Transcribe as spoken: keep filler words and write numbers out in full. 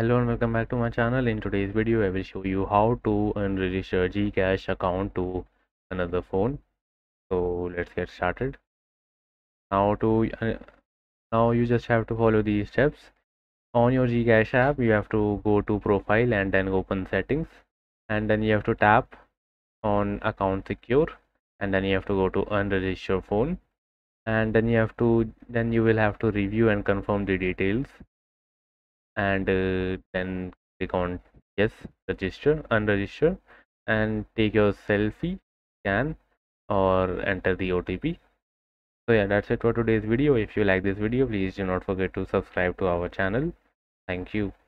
Hello and welcome back to my channel. In today's video I will show you how to unregister GCash account to another phone. So let's get started. Now to uh, now you just have to follow these steps. On your GCash app you have to go to profile and then open settings, and then you have to tap on account secure, and then you have to go to unregister phone, and then you have to then you will have to review and confirm the details, and uh, then click on yes, register, unregister, and take your selfie, scan, or enter the O T P. So yeah, that's it for today's video. If you like this video, please do not forget to subscribe to our channel. Thank you.